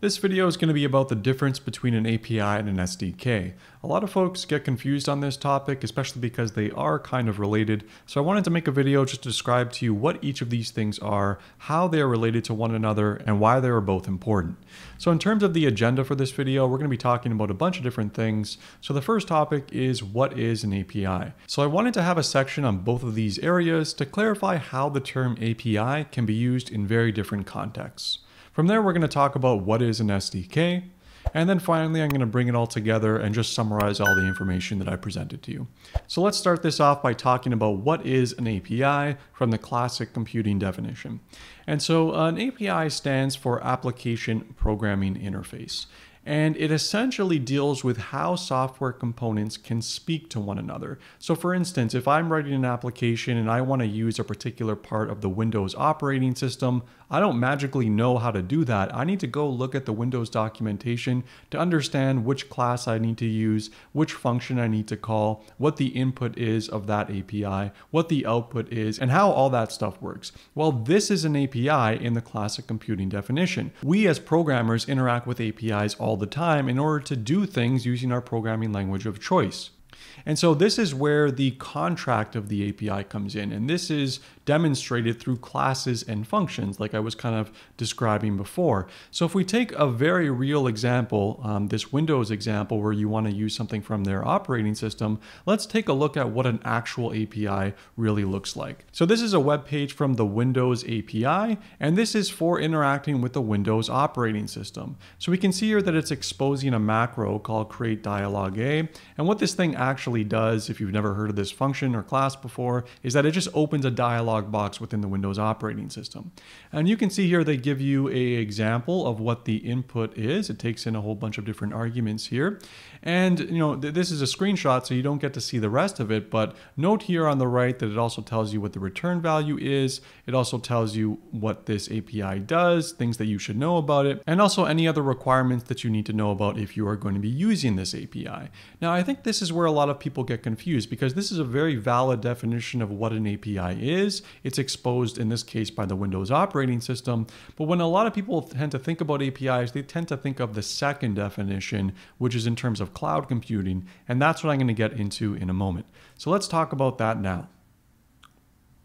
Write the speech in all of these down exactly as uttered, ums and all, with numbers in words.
This video is going to be about the difference between an A P I and an S D K. A lot of folks get confused on this topic, especially because they are kind of related. So I wanted to make a video just to describe to you what each of these things are, how they are related to one another, and why they are both important. So in terms of the agenda for this video, we're going to be talking about a bunch of different things. So the first topic is what is an A P I? So I wanted to have a section on both of these areas to clarify how the term A P I can be used in very different contexts. From there, we're going to talk about what is an S D K. And then finally, I'm going to bring it all together and just summarize all the information that I presented to you. So let's start this off by talking about what is an A P I from the classic computing definition. And so an A P I stands for Application Programming Interface. And it essentially deals with how software components can speak to one another. So for instance, if I'm writing an application and I want to use a particular part of the Windows operating system, I don't magically know how to do that. I need to go look at the Windows documentation to understand which class I need to use, which function I need to call, what the input is of that A P I, what the output is, and how all that stuff works. Well, this is an A P I in the classic computing definition. We as programmers interact with A P Is all All the time in order to do things using our programming language of choice. And so this is where the contract of the A P I comes in, and this is demonstrated through classes and functions like I was kind of describing before. So if we take a very real example, um, this Windows example where you want to use something from their operating system, let's take a look at what an actual A P I really looks like. So this is a web page from the Windows A P I, and this is for interacting with the Windows operating system. So we can see here that it's exposing a macro called CreateDialogA, and what this thing actually does, if you've never heard of this function or class before, is that it just opens a dialog box within the Windows operating system. And you can see here they give you an example of what the input is. It takes in a whole bunch of different arguments here. And you know, th this is a screenshot, so you don't get to see the rest of it, but note here on the right that it also tells you what the return value is. It also tells you what this A P I does, things that you should know about it, and also any other requirements that you need to know about if you are going to be using this A P I. Now, I think this is where a lot of people get confused, because this is a very valid definition of what an A P I is. It's exposed in this case by the Windows operating system. But when a lot of people tend to think about A P Is, they tend to think of the second definition, which is in terms of cloud computing. And that's what I'm going to get into in a moment. So let's talk about that now.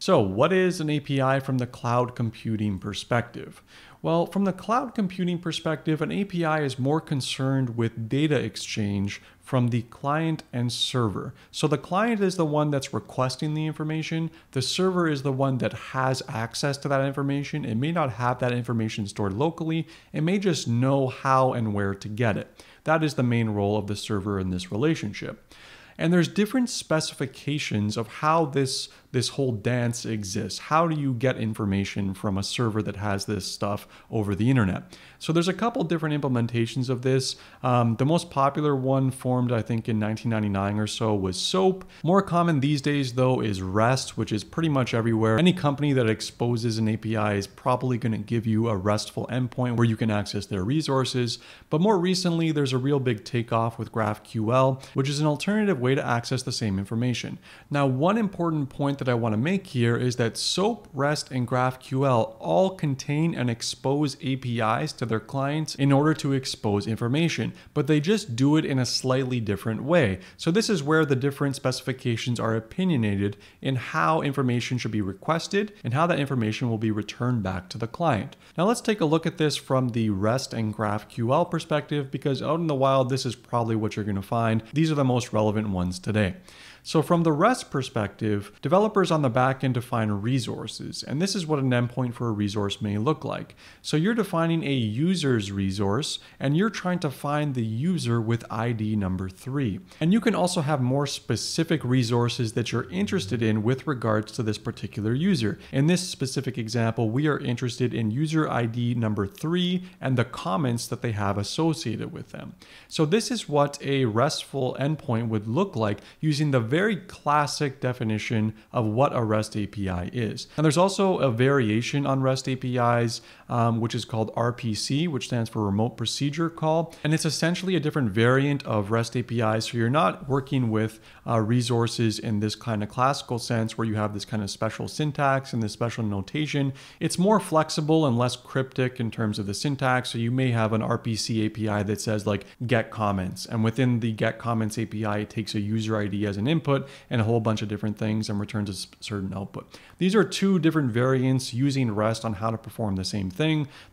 So what is an A P I from the cloud computing perspective? Well, from the cloud computing perspective, an A P I is more concerned with data exchange from the client and server. So the client is the one that's requesting the information. The server is the one that has access to that information. It may not have that information stored locally. It may just know how and where to get it. That is the main role of the server in this relationship. And there's different specifications of how this, this whole dance exists. How do you get information from a server that has this stuff over the internet? So there's a couple different implementations of this. Um, the most popular one, formed I think in nineteen ninety-nine or so, was SOAP. More common these days though is REST, which is pretty much everywhere. Any company that exposes an A P I is probably going to give you a RESTful endpoint where you can access their resources. But more recently, there's a real big takeoff with GraphQL, which is an alternative way to access the same information. Now, one important point that I want to make here is that SOAP, REST, and GraphQL all contain and expose A P Is to their clients in order to expose information, but they just do it in a slightly different way. So this is where the different specifications are opinionated in how information should be requested and how that information will be returned back to the client. Now let's take a look at this from the REST and GraphQL perspective, because out in the wild, this is probably what you're going to find. These are the most relevant ones today. So from the REST perspective, developers on the back end define resources, and this is what an endpoint for a resource may look like. So you're defining a user's resource, and you're trying to find the user with I D number three. And you can also have more specific resources that you're interested in with regards to this particular user. In this specific example, we are interested in user I D number three and the comments that they have associated with them. So this is what a RESTful endpoint would look like, using the very classic definition of what a REST A P I is. And there's also a variation on REST A P Is. um, which is called R P C, which stands for Remote Procedure Call. And it's essentially a different variant of REST A P I. So you're not working with uh, resources in this kind of classical sense where you have this kind of special syntax and this special notation. It's more flexible and less cryptic in terms of the syntax. So you may have an R P C A P I that says like get comments. And within the get comments A P I, it takes a user I D as an input and a whole bunch of different things and returns a certain output. These are two different variants using REST on how to perform the same thing.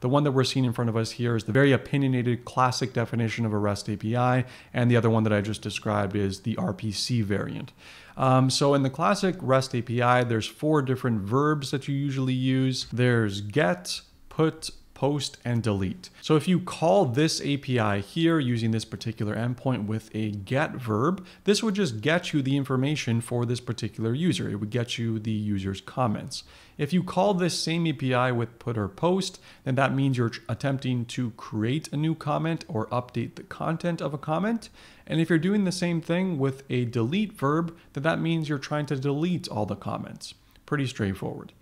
The one that we're seeing in front of us here is the very opinionated classic definition of a REST A P I. And the other one that I just described is the R P C variant. Um, so in the classic REST A P I, there's four different verbs that you usually use. There's get, put, post, and delete. So if you call this A P I here using this particular endpoint with a get verb, this would just get you the information for this particular user. It would get you the user's comments. If you call this same A P I with put or post, then that means you're attempting to create a new comment or update the content of a comment. And if you're doing the same thing with a delete verb, then that means you're trying to delete all the comments. Pretty straightforward.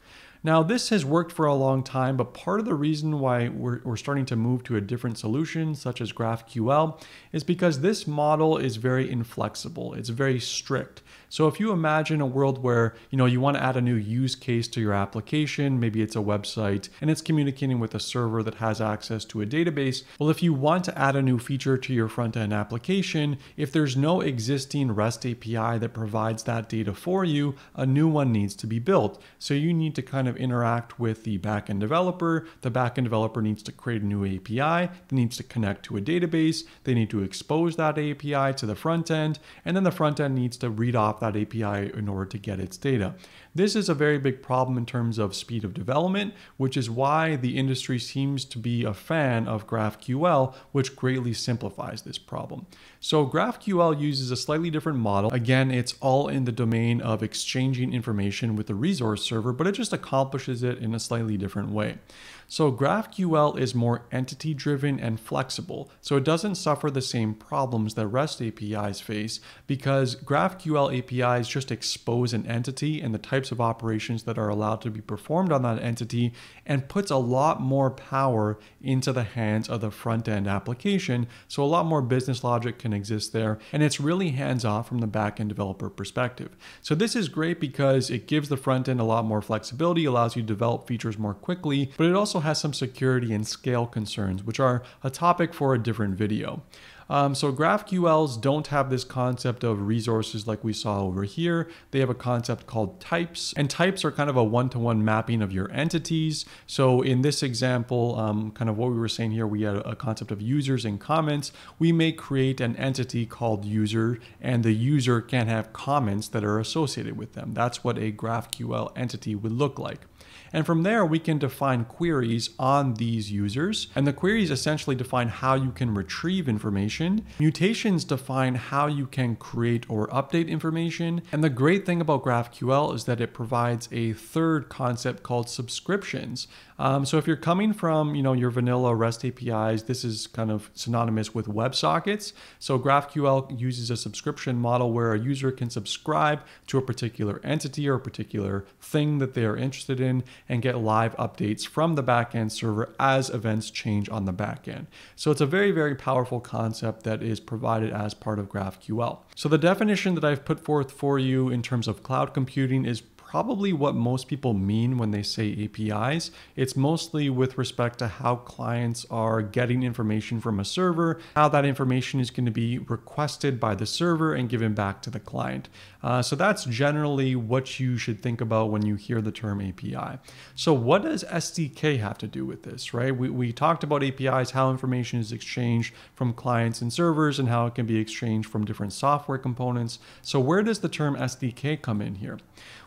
Now, this has worked for a long time, but part of the reason why we're, we're starting to move to a different solution, such as GraphQL, is because this model is very inflexible. It's very strict. So if you imagine a world where, you know, you want to add a new use case to your application, maybe it's a website, and it's communicating with a server that has access to a database. Well, if you want to add a new feature to your front-end application, if there's no existing REST A P I that provides that data for you, a new one needs to be built. So you need to kind of interact with the backend developer. The backend developer needs to create a new A P I that needs to connect to a database. They need to expose that A P I to the front end, and then the front end needs to read off that A P I in order to get its data. This is a very big problem in terms of speed of development, which is why the industry seems to be a fan of GraphQL, which greatly simplifies this problem. So GraphQL uses a slightly different model. Again, it's all in the domain of exchanging information with the resource server, but it just accomplishes it in a slightly different way. So GraphQL is more entity driven and flexible. So it doesn't suffer the same problems that REST A P Is face, because GraphQL A P Is just expose an entity and the types of operations that are allowed to be performed on that entity, and puts a lot more power into the hands of the front end application. So a lot more business logic can exist there. And it's really hands off from the back end developer perspective. So this is great because it gives the front end a lot more flexibility, allows you to develop features more quickly, but it also has some security and scale concerns, which are a topic for a different video. Um, so GraphQLs don't have this concept of resources like we saw over here. They have a concept called types, and types are kind of a one-to-one mapping of your entities. So in this example, um, kind of what we were saying here, we had a concept of users and comments. We may create an entity called user, and the user can have comments that are associated with them. That's what a GraphQL entity would look like. And from there, we can define queries on these users. And the queries essentially define how you can retrieve information. Mutations define how you can create or update information. And the great thing about GraphQL is that it provides a third concept called subscriptions. Um, so if you're coming from, you know, your vanilla REST A P Is, this is kind of synonymous with WebSockets. So GraphQL uses a subscription model where a user can subscribe to a particular entity or a particular thing that they are interested in, and get live updates from the backend server as events change on the backend. So it's a very, very powerful concept that is provided as part of GraphQL. So the definition that I've put forth for you in terms of cloud computing is probably what most people mean when they say A P Is. It's mostly with respect to how clients are getting information from a server, how that information is going to be requested by the server and given back to the client. Uh, so that's generally what you should think about when you hear the term A P I. So what does S D K have to do with this, right? We, we talked about A P Is, how information is exchanged from clients and servers and how it can be exchanged from different software components. So where does the term S D K come in here?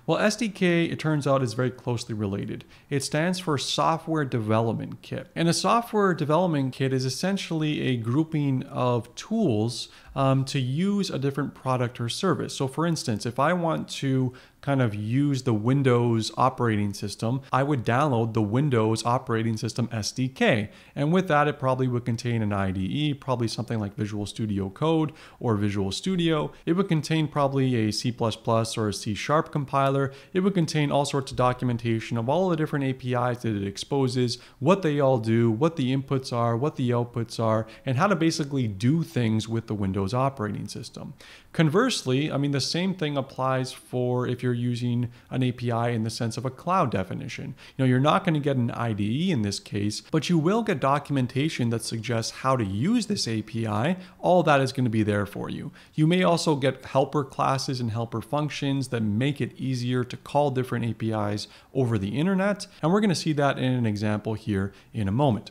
Well, S D K, it turns out, is very closely related. It stands for Software Development Kit. And a software development kit is essentially a grouping of tools um, to use a different product or service. So for instance, if I want to kind of use the Windows operating system, I would download the Windows operating system S D K. And with that, it probably would contain an I D E, probably something like Visual Studio Code or Visual Studio. It would contain probably a C plus plus or a C sharp compiler. It would contain all sorts of documentation of all the different A P Is that it exposes, what they all do, what the inputs are, what the outputs are, and how to basically do things with the Windows operating system. Conversely, I mean, the same thing applies for if you're using an A P I in the sense of a cloud definition. You know, you're not going to get an I D E in this case, but you will get documentation that suggests how to use this A P I. All that is going to be there for you. You may also get helper classes and helper functions that make it easier to call different A P Is over the internet. And we're going to see that in an example here in a moment.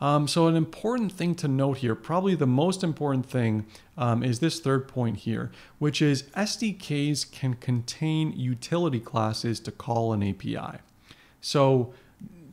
Um, so an important thing to note here, probably the most important thing, um, is this third point here, which is S D Ks can contain utility classes to call an A P I. So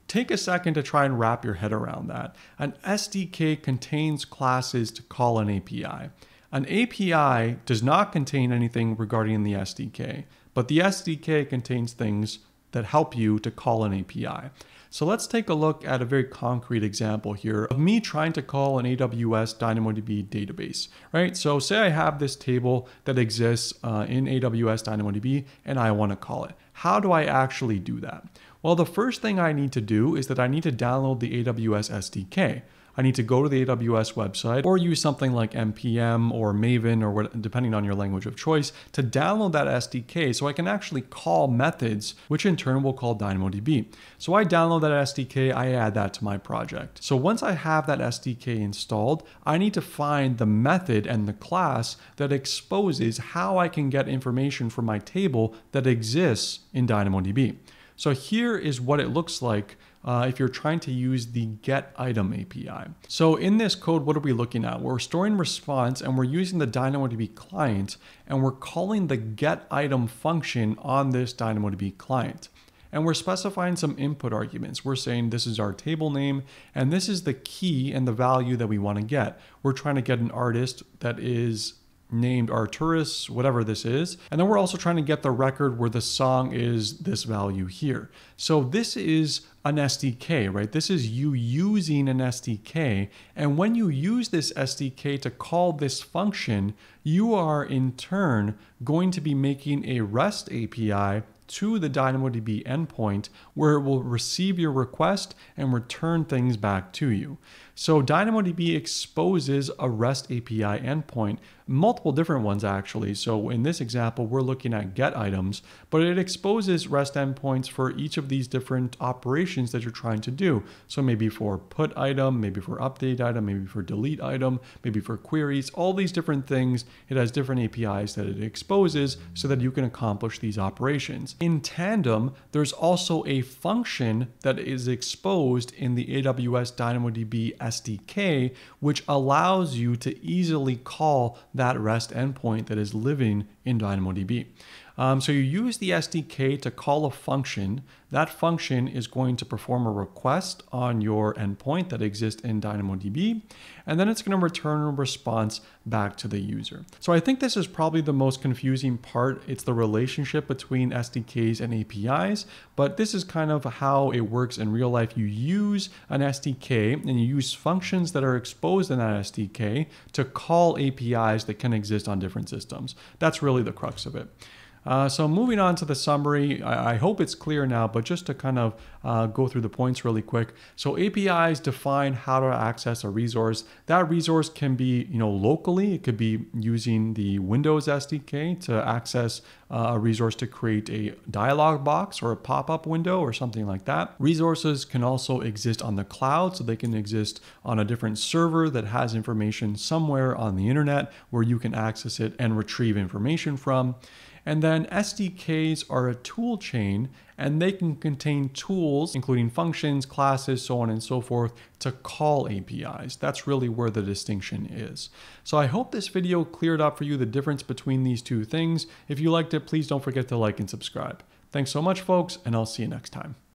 take a second to try and wrap your head around that. An S D K contains classes to call an A P I. An A P I does not contain anything regarding the S D K, but the S D K contains things that help you to call an A P I. So let's take a look at a very concrete example here of me trying to call an A W S DynamoDB database, right? So say I have this table that exists uh, in A W S DynamoDB and I want to call it. How do I actually do that? Well, the first thing I need to do is that I need to download the A W S S D K. I need to go to the A W S website or use something like N P M or Maven or what, depending on your language of choice, to download that S D K so I can actually call methods, which in turn will call DynamoDB. So I download that S D K, I add that to my project. So once I have that S D K installed, I need to find the method and the class that exposes how I can get information from my table that exists in DynamoDB. So here is what it looks like Uh, if you're trying to use the getItem A P I. So in this code, what are we looking at? We're storing response and we're using the DynamoDB client and we're calling the getItem function on this DynamoDB client. And we're specifying some input arguments. We're saying this is our table name and this is the key and the value that we want to get. We're trying to get an artist that is named Arturus, whatever this is. And then we're also trying to get the record where the song is this value here. So this is an S D K, right? This is you using an S D K. And when you use this S D K to call this function, you are in turn going to be making a REST A P I to the DynamoDB endpoint where it will receive your request and return things back to you. So DynamoDB exposes a REST A P I endpoint, multiple different ones actually. So in this example, we're looking at get items, but it exposes REST endpoints for each of these different operations that you're trying to do. So maybe for put item, maybe for update item, maybe for delete item, maybe for queries, all these different things. It has different A P Is that it exposes so that you can accomplish these operations. In tandem, there's also a function that is exposed in the A W S DynamoDB S D K, which allows you to easily call that REST endpoint that is living in DynamoDB. Um, so you use the S D K to call a function. That function is going to perform a request on your endpoint that exists in DynamoDB, and then it's going to return a response back to the user. So I think this is probably the most confusing part. It's the relationship between S D Ks and A P Is, but this is kind of how it works in real life. You use an S D K and you use functions that are exposed in that S D K to call A P Is that can exist on different systems. That's really the crux of it. Uh, so moving on to the summary, I, I hope it's clear now, but just to kind of uh, go through the points really quick. So A P Is define how to access a resource. That resource can be, you know, locally. It could be using the Windows S D K to access uh, a resource to create a dialog box or a pop-up window or something like that. Resources can also exist on the cloud, so they can exist on a different server that has information somewhere on the internet where you can access it and retrieve information from. And then S D Ks are a tool chain, and they can contain tools, including functions, classes, so on and so forth, to call A P Is. That's really where the distinction is. So I hope this video cleared up for you the difference between these two things. If you liked it, please don't forget to like and subscribe. Thanks so much, folks, and I'll see you next time.